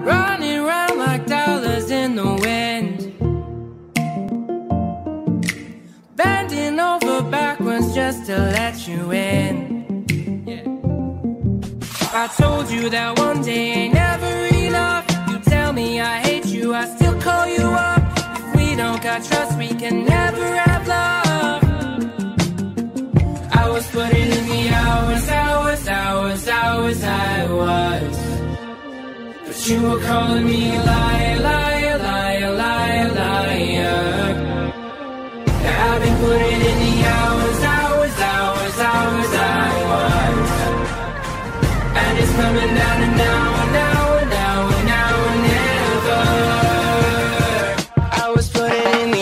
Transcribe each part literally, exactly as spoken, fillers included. running round like dollars in the wind, bending over backwards just to let you in. Yeah. I told you that one day ain't never enough. You tell me I hate you, I still call you up. If we don't got trust, we can never have love. I was putting in the hours, hours, hours, hours, I was. But you were calling me a liar, liar, liar, liar, liar. Now I've been putting in the hours, hours, hours, hours, I was. And it's coming down to now, now, now, now, never. I was putting in the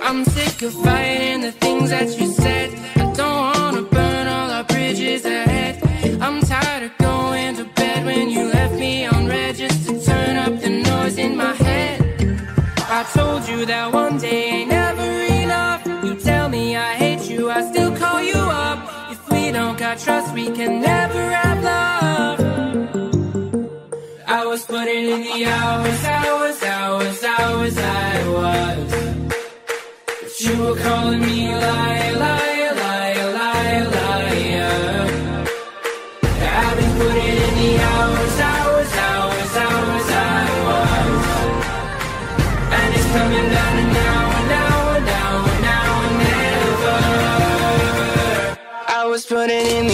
I'm sick of fighting the things that you said. I don't wanna burn all our bridges ahead. I'm tired of going to bed when you left me on red just to turn up the noise in my head. I told you that one day ain't never enough. You tell me I hate you, I still call you up. If we don't got trust, we can never have love. I was putting in the hours, hours, hours, hours, I was. You were calling me a liar, liar, liar, liar, liar. I've been putting in the hours, hours, hours, hours, I was. And it's coming down to now, now, now, now, never. I was putting in the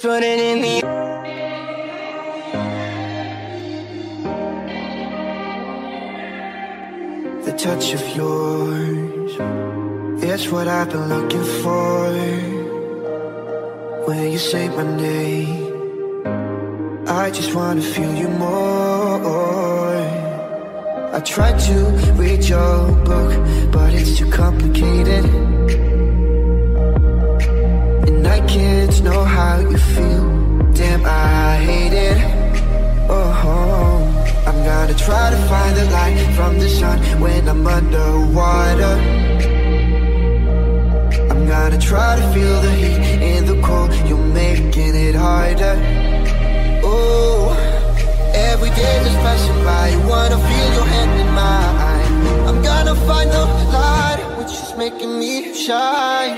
putting in the the touch of yours, it's what I've been looking for. When you say my name, I just wanna feel you more. I tried to read your book, but it's too complicated. Kids know how you feel. Damn, I hate it. Oh, I'm gonna try to find the light from the sun when I'm underwater. I'm gonna try to feel the heat in the cold. You're making it harder. Oh, every day just passing by. Wanna feel your hand in mine. I'm gonna find the light, which is making me shine.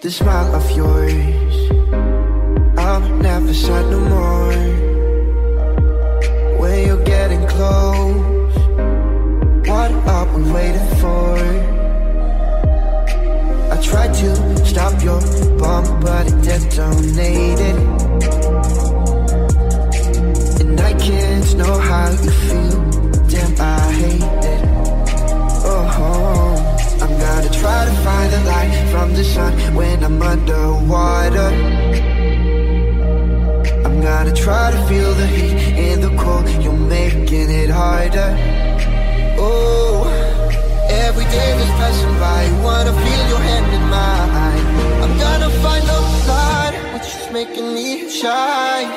The smile of yours, I'll never sad no more. When you're getting close, what are we waiting for? I tried to stop your bomb, but it detonated. And I can't know how you feel. Damn, I hate it. Oh, I'm gonna try to find the light from the sun when I'm underwater. I'm gonna try to feel the heat in the cold. You're making it harder. Oh, every day that's passing by. Wanna feel your hand in mine. I'm gonna find the making me shine.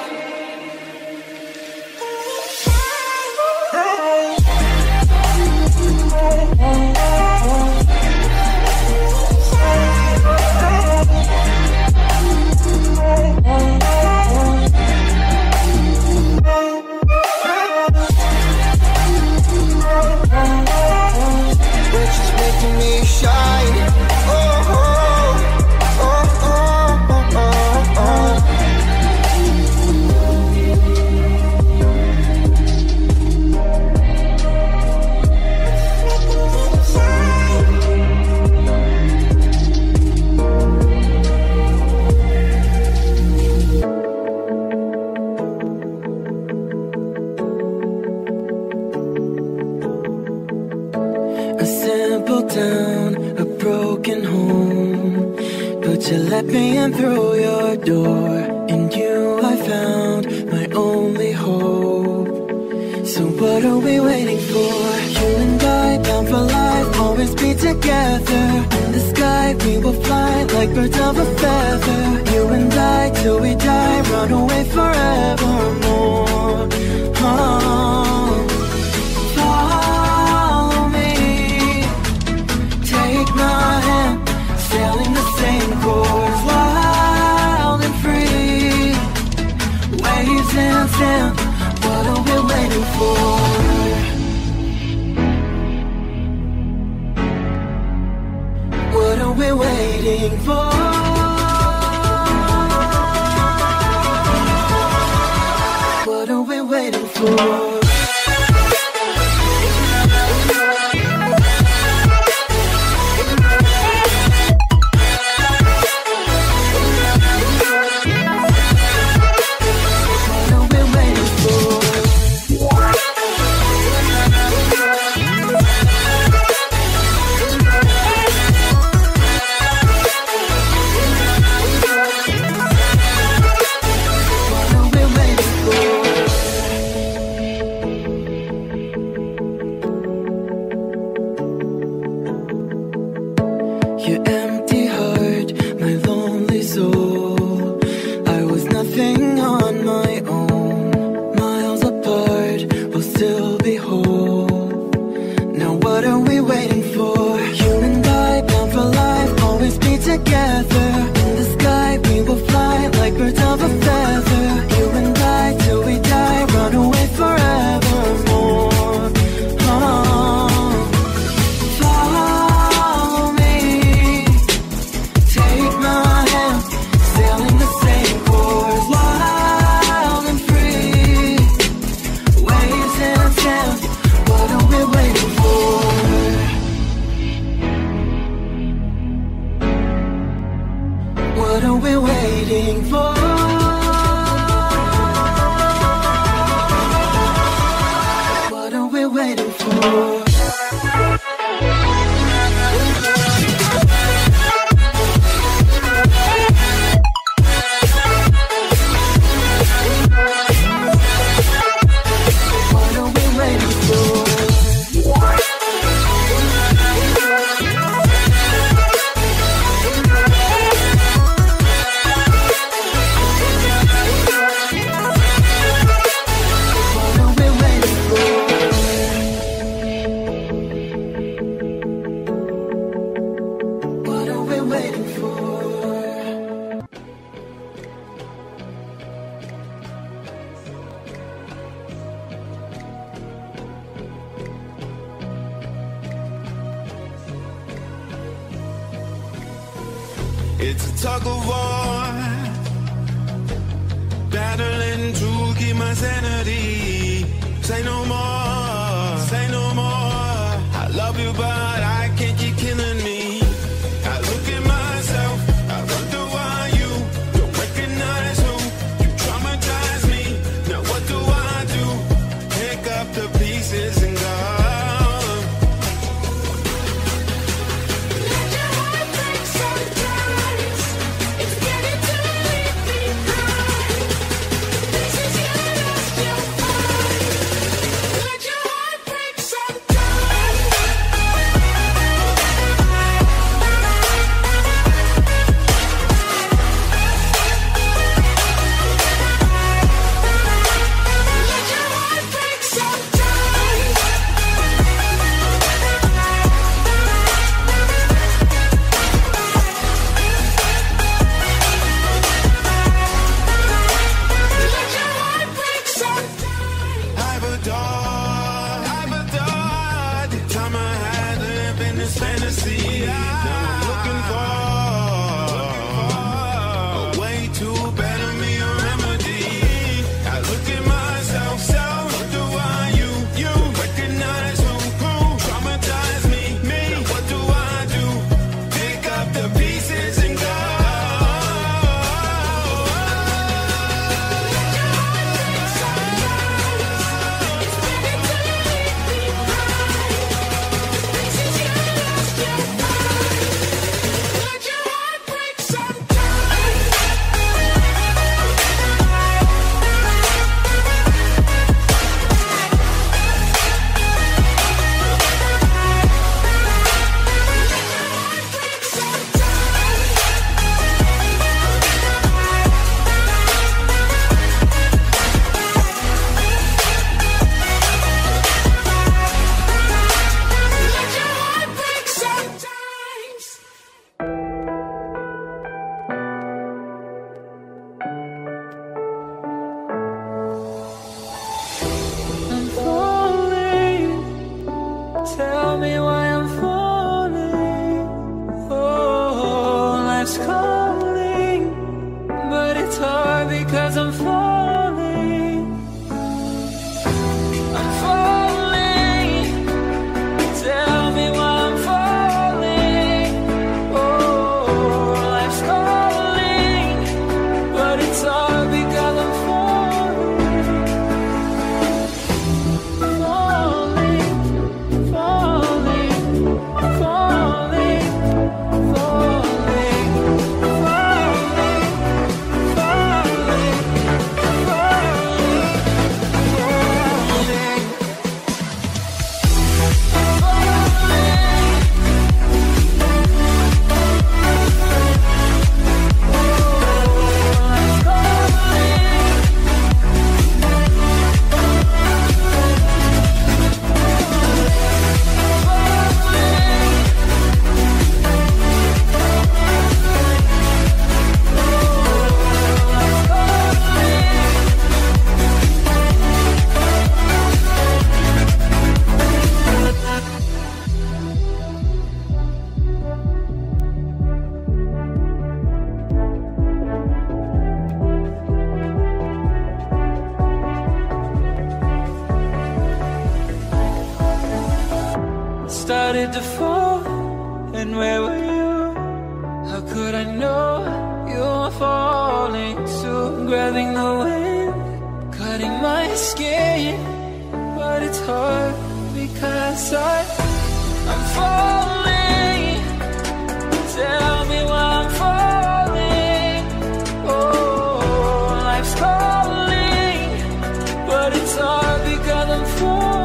Which is making me shine. Oh, oh. Down a broken home, but you let me in through your door. In you I found my only hope. So what are we waiting for? You and I, bound for life, always be together. In the sky we will fly like birds of a feather. You and I, till we die, run away forevermore. Oh. Sailing the same course, wild and free. Waves and sand, what are we waiting for? What are we waiting for? What are we waiting for? because I'm falling. I'm falling. Tell me why I'm falling. Oh, life's calling, but it's all because I'm falling. Falling, falling, falling, falling. Started to fall, and where were you? How could I know you were falling soon? Grabbing the wind, cutting my skin, but it's hard because I, I'm falling. Tell me why I'm falling. Oh, life's calling, but it's hard because I'm falling.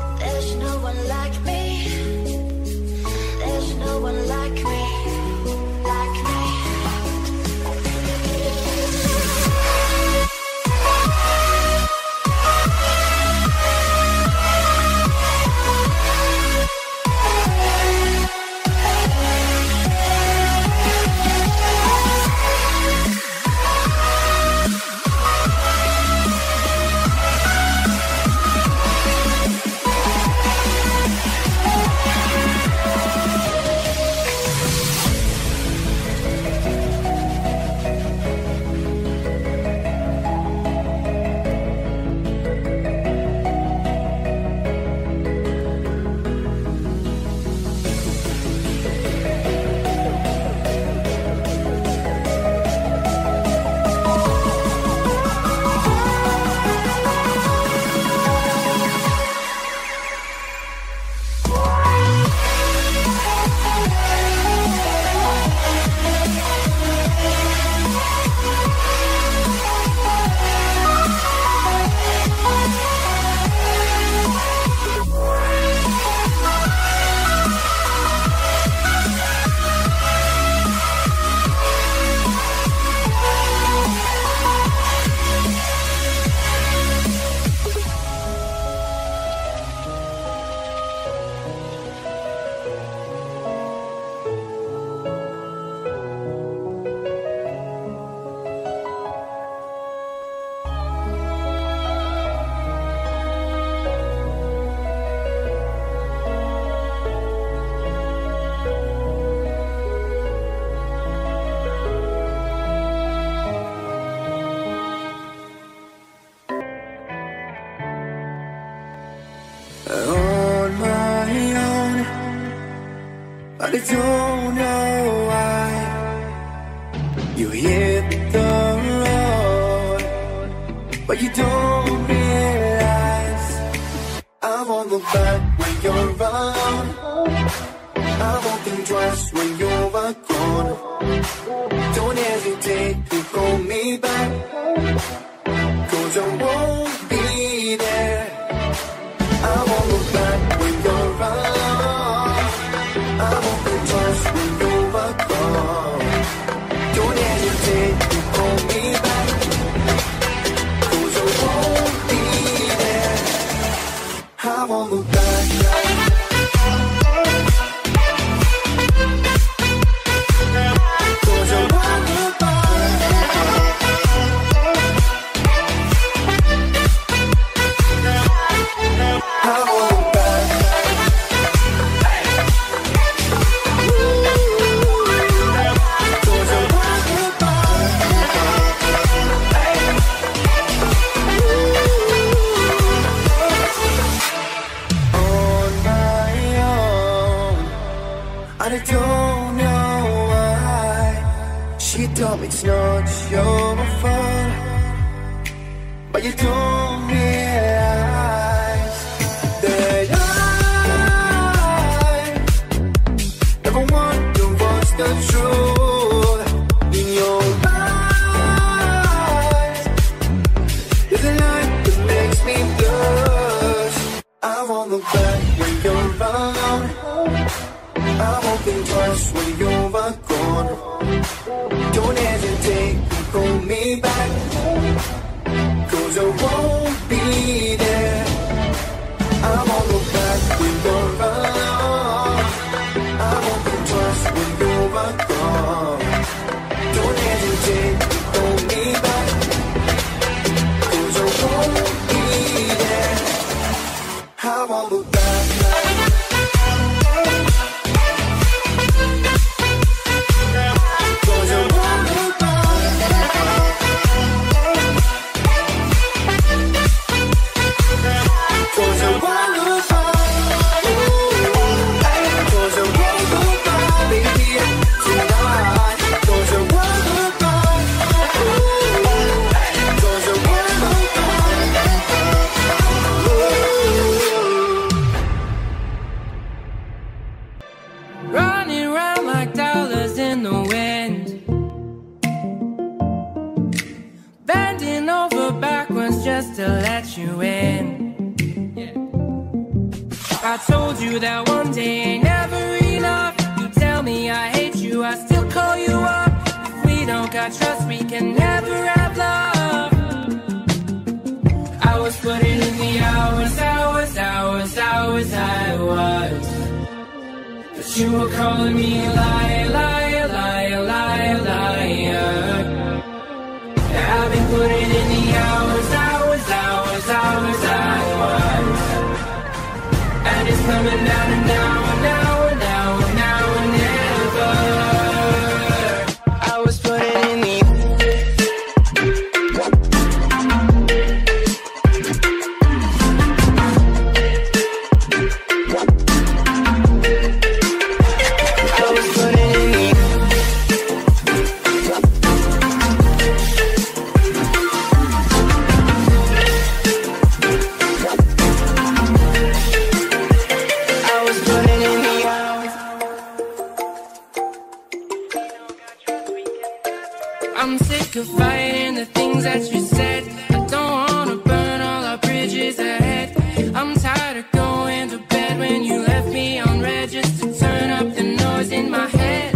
There's no one like me. There's but I don't know why. You hit the road, but you don't realize I'm on the back when you're around. I won't think twice when you're gone. Don't hesitate to call me back, 'cause I won't be there. I won't look back when you're around. I won't think twice when you're gone. Don't hesitate to call me back, 'cause I won't be there. I won't look back. I don't know why. She told me it's not your fault, but you don't realize that I never want to watch the truth in your eyes. There's a light that makes me blush. I won't look back when you're around. I won't think twice when you're gone. Don't hesitate to call me back, 'cause I won't be there. I won't look back when you're gone. I won't think twice when you're gone. Don't hesitate to call me back, 'cause I won't be there. I won't look back. Running round like dollars in the wind, bending over backwards just to let you in, yeah. I told you that one day ain't never enough. You tell me I hate you, I still call you up. If we don't got trust, we can never have love. I was putting in the hours, hours, hours, hours I was, but you were calling me a liar, liar, liar, liar, liar. I've been putting in the hours, hours, hours, hours, hours, and it's coming down and down and down and down and now and never. I was putting in I'm sick of fighting the things that you said. I don't wanna burn all our bridges ahead. I'm tired of going to bed when you left me on red just to turn up the noise in my head.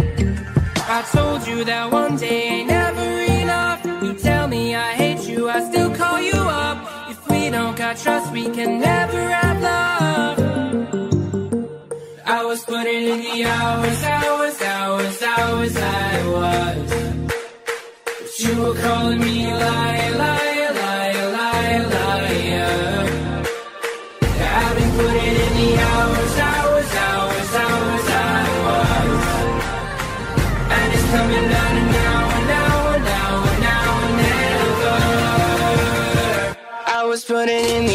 I told you that one day ain't never enough. You tell me I hate you, I still call you up. If we don't got trust, we can never have love. I was putting in the hours, hours, hours, hours I was, you were calling me a liar, liar, liar, liar, liar. I've been putting in the hours, hours, hours, hours I was, and it's coming down and down and down and down and down and never. I was putting in the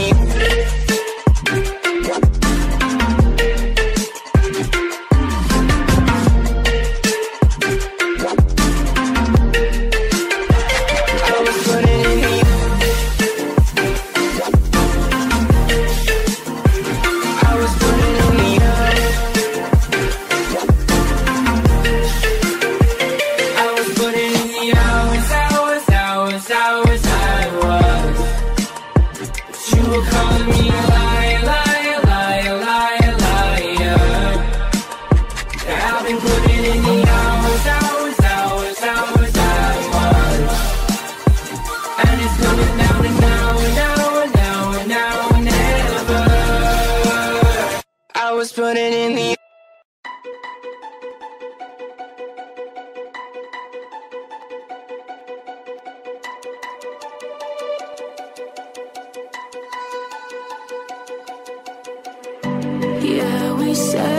put it in the yeah, we said.